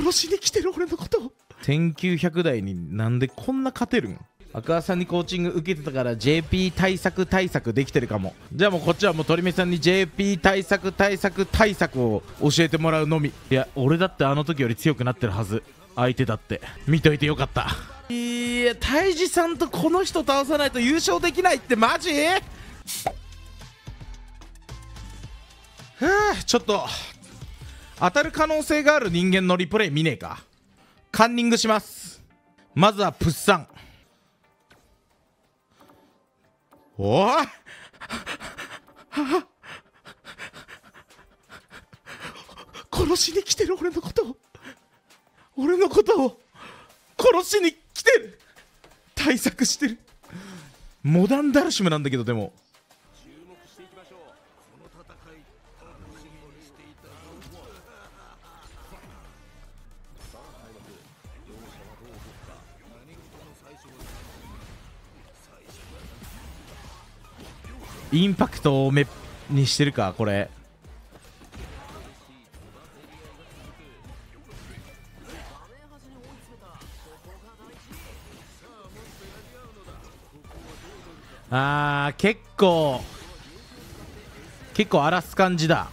殺しに来てる俺のことを。1900台になんでこんな勝てるん。アクアさんにコーチング受けてたから JP 対策できてるかも。じゃあもうこっちはもう鳥目さんに JP 対策を教えてもらうのみ。いや俺だってあの時より強くなってるはず。相手だって見といてよかった。いやタイジさんとこの人倒さないと優勝できないってマジ？ちょっと当たる可能性がある人間のリプレイ見ねえか。カンニングします。まずはプッサン。おい殺しに来てる俺のことを、俺のことを殺しに来てる。対策してる。モダンダルシムなんだけど。でもインパクトを目にしてるかこれ。あー結構荒らす感じだ。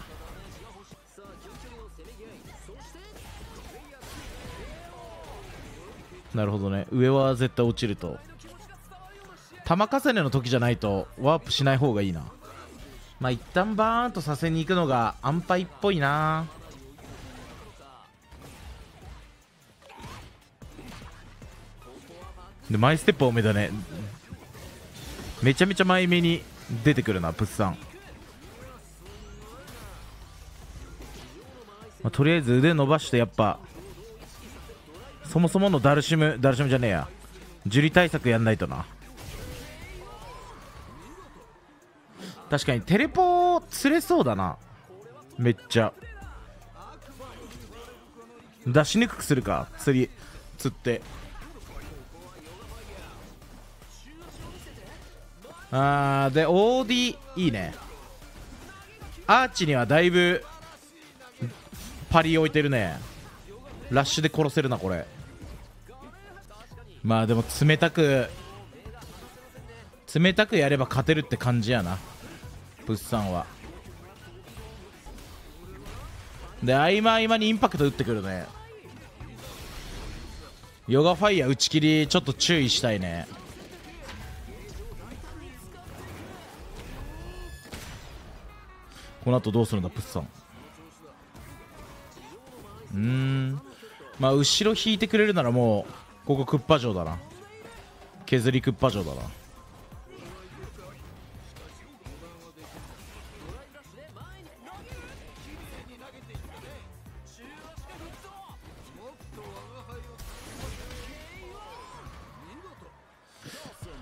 なるほどね。上は絶対落ちると。玉重ねの時じゃないとワープしない方がいいな。まあ一旦バーンとさせに行くのが安牌っぽいな。でマイステップ多めだね。めちゃめちゃ前目に出てくるなプッサン。まあ、とりあえず腕伸ばして。やっぱそもそものダルシムじゃねえや、ジュリ対策やんないとな。確かにテレポ釣れそうだな。めっちゃ出しにくくするか。釣ってあーで OD いいね。アーチにはだいぶパリ置いてるね。ラッシュで殺せるなこれ。まあでも冷たくやれば勝てるって感じやなプッサンは。で合間にインパクト打ってくるね。ヨガファイヤー打ち切りちょっと注意したいね。この後どうするんだプッサン。まあ後ろ引いてくれるならもうここクッパ城だな。削りクッパ城だな。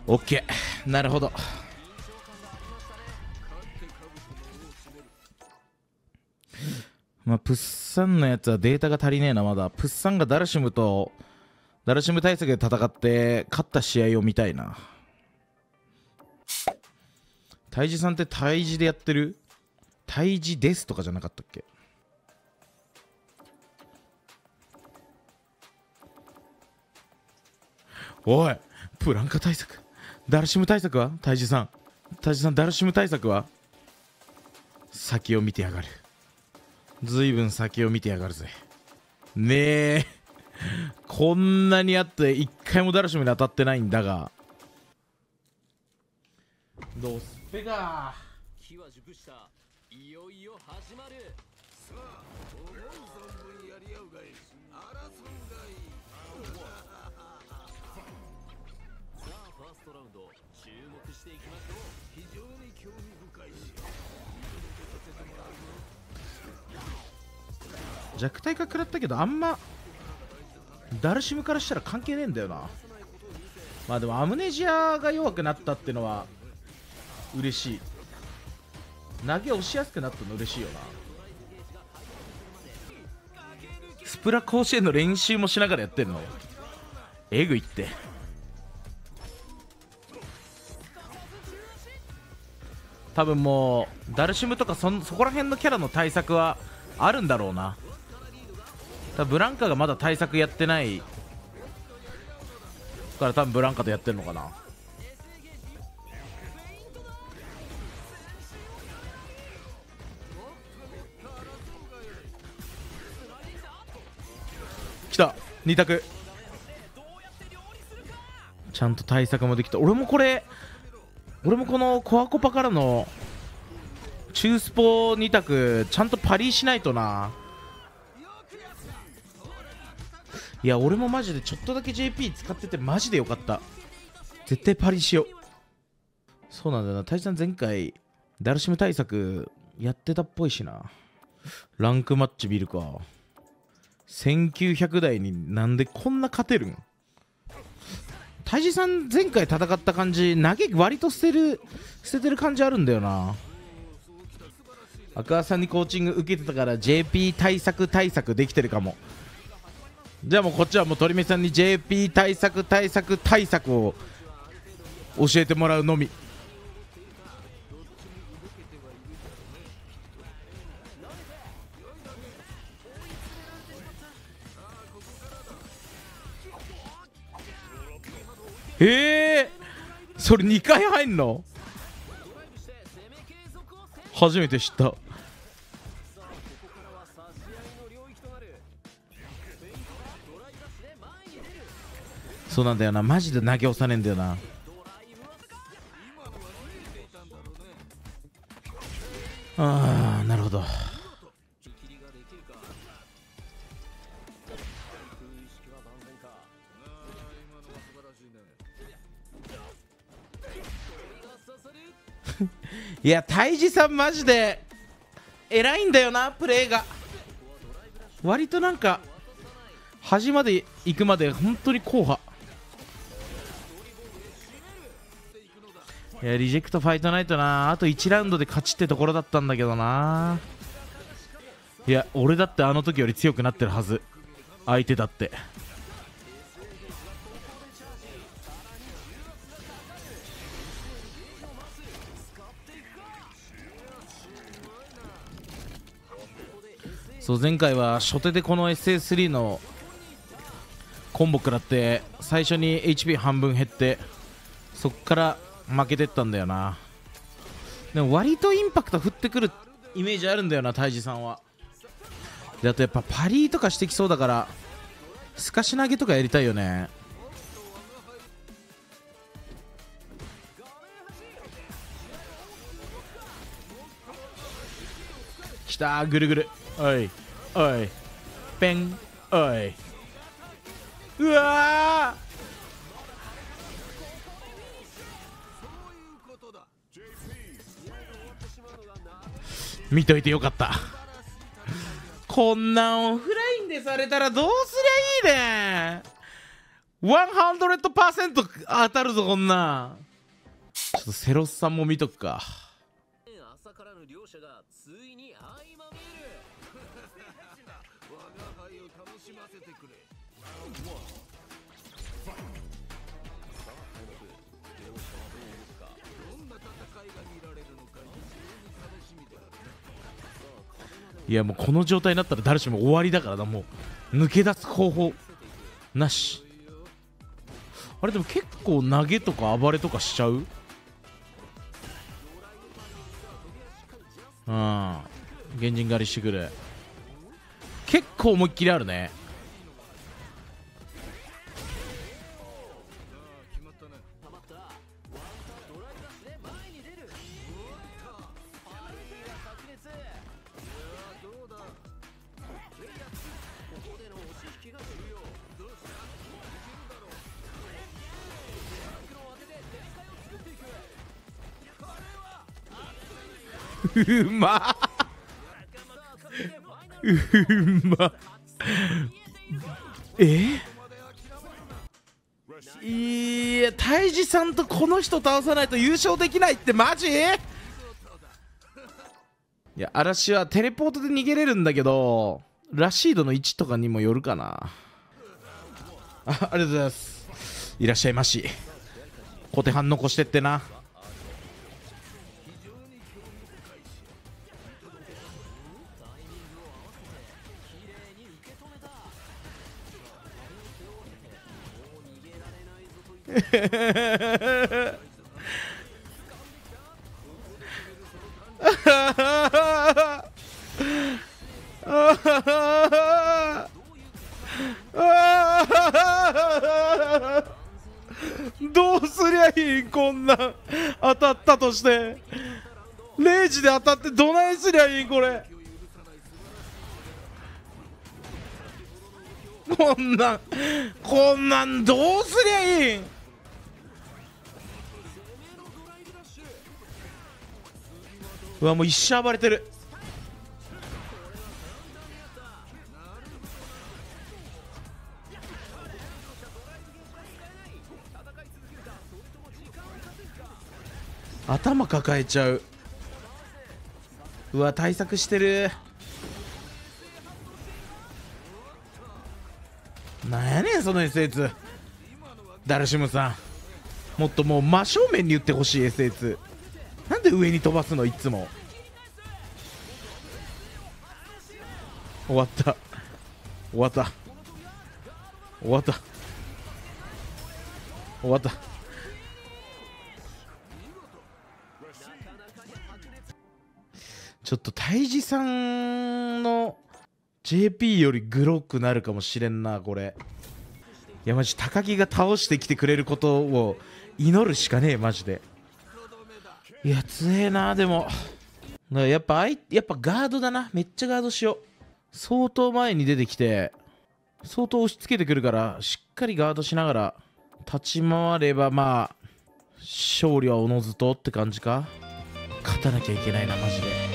オッケー、なるほど。まあプッサンのやつはデータが足りねえなまだ。プッサンがダルシム対策で戦って勝った試合を見たいな。タイジさんってタイジでやってる？タイジですとかじゃなかったっけ？おいプランカ対策、ダルシム対策はタイジさんダルシム対策は。先を見てやがる。ずいぶん先を見てやがるぜ。ねえこんなにあって一回もダルシムに当たってないんだが。ドスペが機は熟した。いよいよ始まる。さあ思う存分やり合うがいい、争うがいい。さあファーストラウンド注目していきましょう。非常に興味深いし弱体化食らったけどあんまダルシムからしたら関係ねえんだよな。まあでもアムネジアが弱くなったってのは嬉しい。投げ押しやすくなったの嬉しいよな。スプラ甲子園の練習もしながらやってんのえぐいって。多分もうダルシムとかそこら辺のキャラの対策はあるんだろうな。多分ブランカがまだ対策やってないから、多分ブランカとやってるのかな。来た2択、ちゃんと対策もできた。俺もこのコアコパからの中スポ2択ちゃんとパリしないとな。いや俺もマジでちょっとだけ JP 使っててマジでよかった。絶対パリしよう。そうなんだよな、タイさん前回ダルシム対策やってたっぽいしな。ランクマッチ見るか。1900台になんでこんな勝てるん。タイジさん前回戦った感じ、投げ割と捨ててる感じあるんだよな。アクアさんにコーチング受けてたから JP 対策できてるかも。じゃあもうこっちはもう鳥目さんに JP 対策を教えてもらうのみ。それ2回入んの初めて知った。そうなんだよな、マジで投げ押さねえんだよな。ああなるほど。いやタイジさんマジで偉いんだよな、プレーが。割となんか端まで行くまで本当に硬派。いやリジェクトファイトナイトな、あと1ラウンドで勝ちってところだったんだけどな。いや俺だってあの時より強くなってるはず、相手だって。そう前回は初手でこの SA3 のコンボ食らって最初に HP 半分減ってそっから負けてったんだよな。でも割とインパクト振ってくるイメージあるんだよなタイジさんは。であとやっぱパリーとかしてきそうだからすかし投げとかやりたいよね。きたーぐるぐる、おいおいペン、おい、うわ見といてよかった。こんなんオフラインでされたらどうすりゃいいね。 100% 当たるぞこんなん。ちょっとセロスさんも見とくか。朝からの両者がついに相まみえる。いやもうこの状態になったら誰しも終わりだからな、もう抜け出す方法なし。あれでも結構投げとか暴れとかしちゃう。うん、原人狩りしてくる。結構思いっきりあるね。うまうまいやタイジさんとこの人倒さないと優勝できないってマジ。いや嵐はテレポートで逃げれるんだけどラシードの位置とかにもよるかな。 ありがとうございます、いらっしゃいまし。小手半残してってな。どうすりゃいいん、こんなん当たったとして。レイジで当たってどないすりゃいいん、これ。こんなんどうすりゃいいん。うわ、もう一生暴れてる。頭抱えちゃう。うわ、対策してる。なんやねんその S2。 ダルシムさん、もっともう真正面に打ってほしい S2。 なんで上に飛ばすの、いつも。終わった終わった終わった終わった。ちょっとタイジさんの JP よりグロくなるかもしれんな、これ。いや、マジ高木が倒してきてくれることを祈るしかねえ、マジで。いや、強えな。でもやっぱガードだな。めっちゃガードしよう。相当前に出てきて相当押し付けてくるから、しっかりガードしながら立ち回れば、まあ勝利はおのずとって感じか。勝たなきゃいけないな、マジで。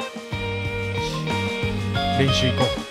練習行こう。